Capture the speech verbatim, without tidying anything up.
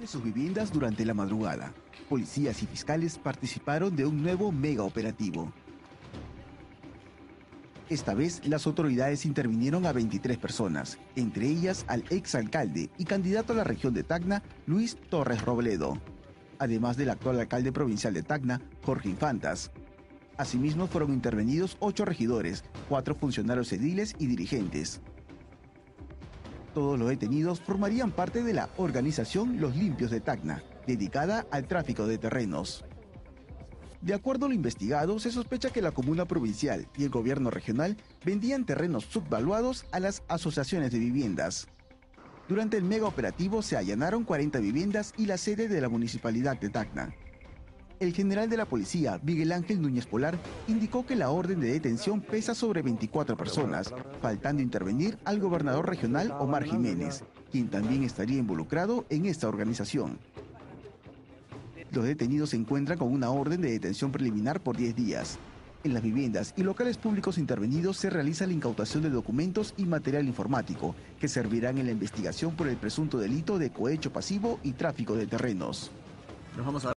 de sus viviendas durante la madrugada. Policías y fiscales participaron de un nuevo megaoperativo. Esta vez, las autoridades intervinieron a veintitrés personas, entre ellas al exalcalde y candidato a la región de Tacna, Luis Torres Robledo, además del actual alcalde provincial de Tacna, Jorge Infantas. Asimismo, fueron intervenidos ocho regidores, cuatro funcionarios ediles y dirigentes. Todos los detenidos formarían parte de la organización Los Limpios de Tacna, dedicada al tráfico de terrenos. De acuerdo a lo investigado, se sospecha que la comuna provincial y el gobierno regional vendían terrenos subvaluados a las asociaciones de viviendas. Durante el megaoperativo se allanaron cuarenta viviendas y la sede de la municipalidad de Tacna. El general de la policía, Miguel Ángel Núñez Polar, indicó que la orden de detención pesa sobre veinticuatro personas, faltando intervenir al gobernador regional Omar Jiménez, quien también estaría involucrado en esta organización. Los detenidos se encuentran con una orden de detención preliminar por diez días. En las viviendas y locales públicos intervenidos se realiza la incautación de documentos y material informático que servirán en la investigación por el presunto delito de cohecho pasivo y tráfico de terrenos. Nos vamos a